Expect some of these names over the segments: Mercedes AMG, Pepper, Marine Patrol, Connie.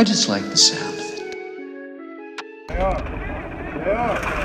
I just like the sound of it. They are. They are.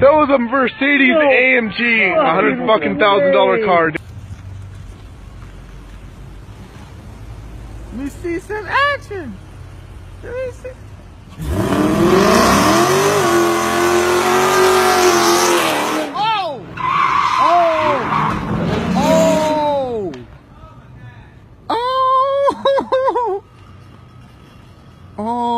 That was a Mercedes AMG, $100,000 car. Let me see some action. Let me see. Oh! Oh! Oh! Oh! Oh! Oh.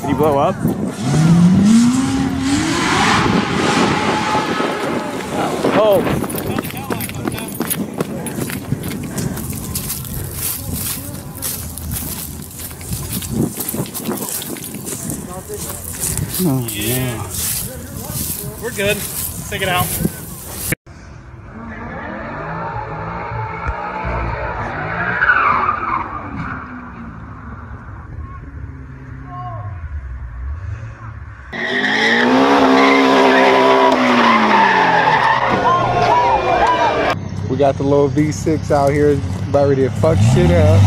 Did he blow up? Oh. Oh, yeah. We're good. Let's take it out. We got the little V6 out here, about ready to fuck shit up.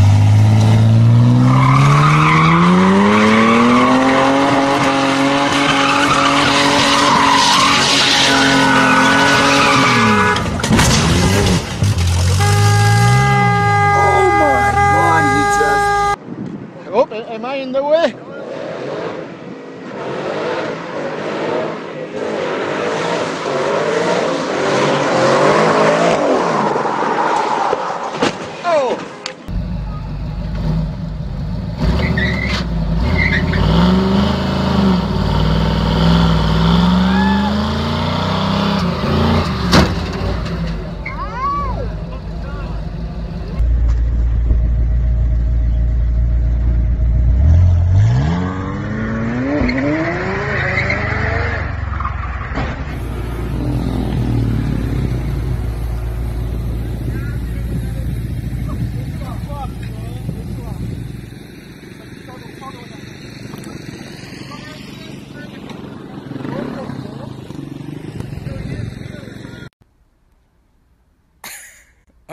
Am I in the way?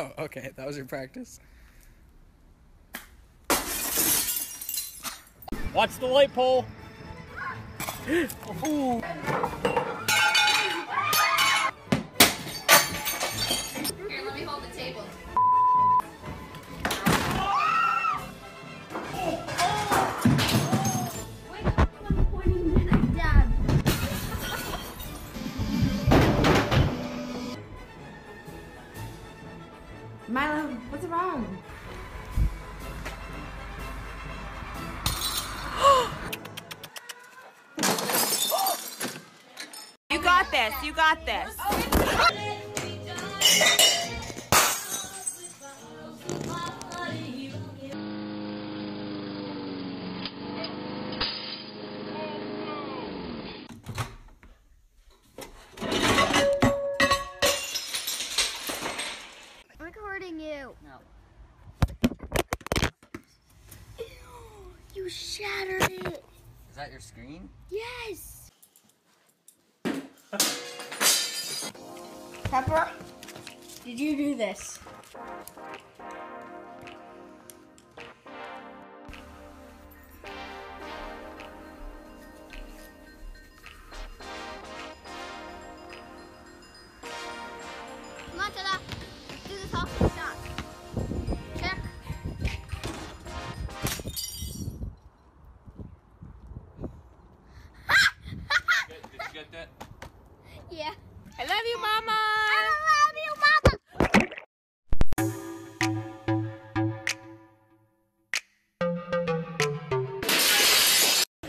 Oh, okay, that was your practice. Watch the light pole. Ooh. Here, let me hold the table. Milo, what's wrong? You got this, you got this. You shattered it. Is that your screen? Yes. Pepper, did you do this? Yeah. I love you, Mama. I love you, Mama.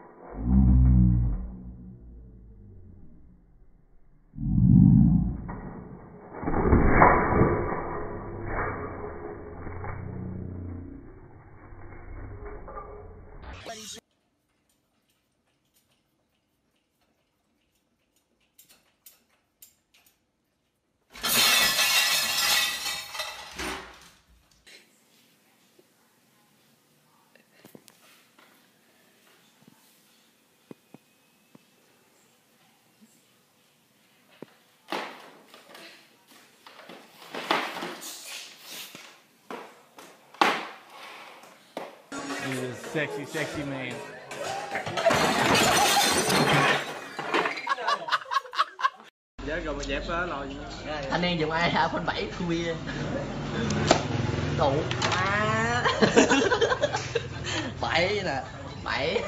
He's a sexy, sexy man. Anh em dùng ai iPhone 7 khuya. Đủ quá. 7 nè, 7.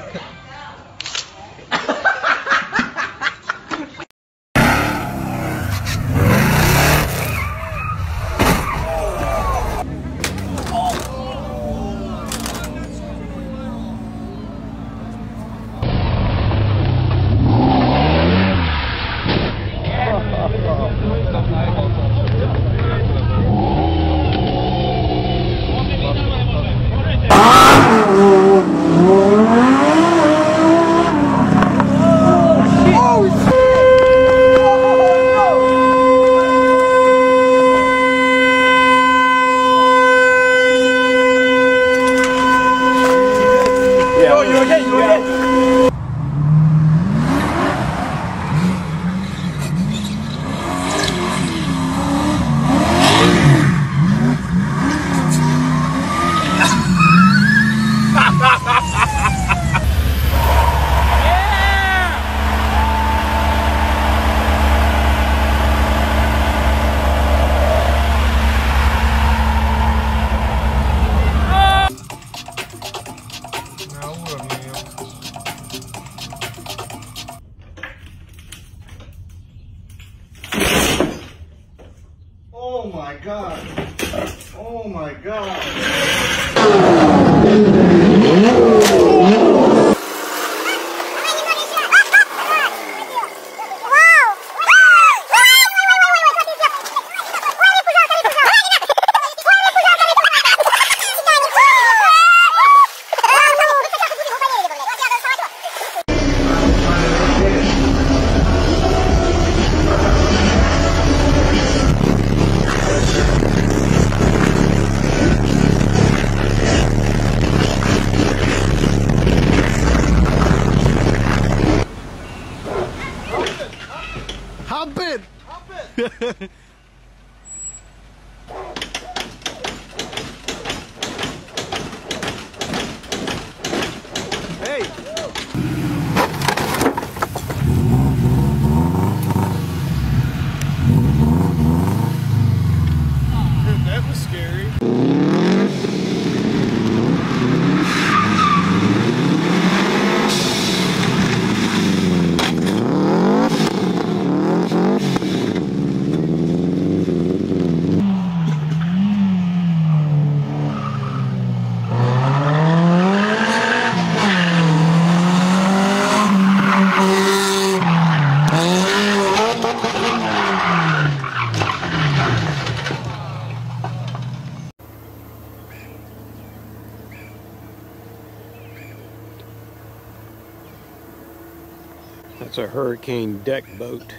That's a hurricane deck boat.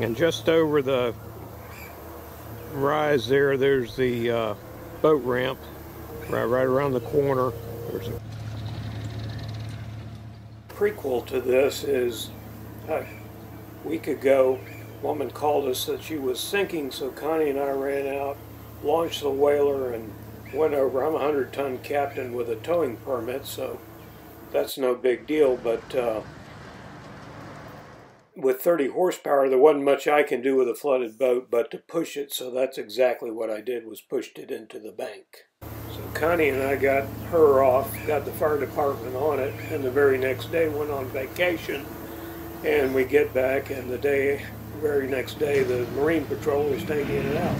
And just over the rise there, there's the boat ramp right around the corner. There's a prequel to this is a week ago, a woman called us that she was sinking, so Connie and I ran out, launched the whaler, and went over. I'm a 100-ton captain with a towing permit, so that's no big deal, but with 30 horsepower, there wasn't much I can do with a flooded boat but to push it, so that's exactly what I did, was pushed it into the bank. So Connie and I got her off, got the fire department on it, and the very next day went on vacation, and we get back, and the very next day, the Marine Patrol was taking it out.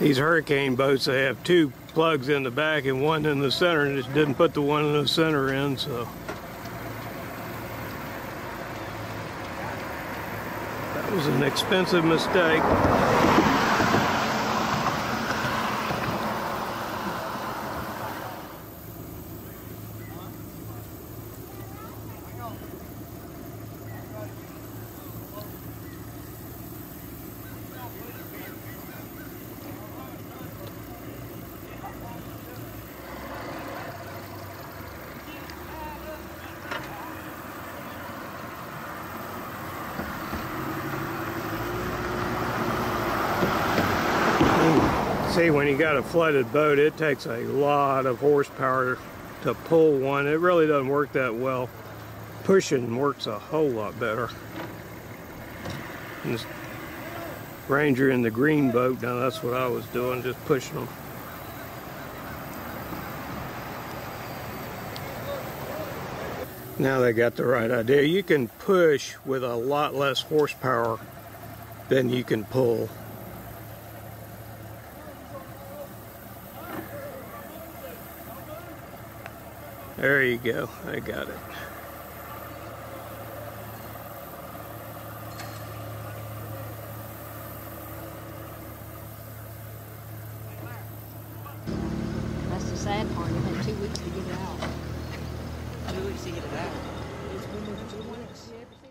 These hurricane boats, they have two plugs in the back and one in the center, and just didn't put the one in the center in, so. That was an expensive mistake. See, when you got a flooded boat, it takes a lot of horsepower to pull one. It really doesn't work that well. Pushing works a whole lot better. And this Ranger in the green boat, now that's what I was doing, just pushing them. Now they got the right idea. You can push with a lot less horsepower than you can pull. There you go, I got it. That's the sad part, you had 2 weeks to get it out. 2 weeks to get it out.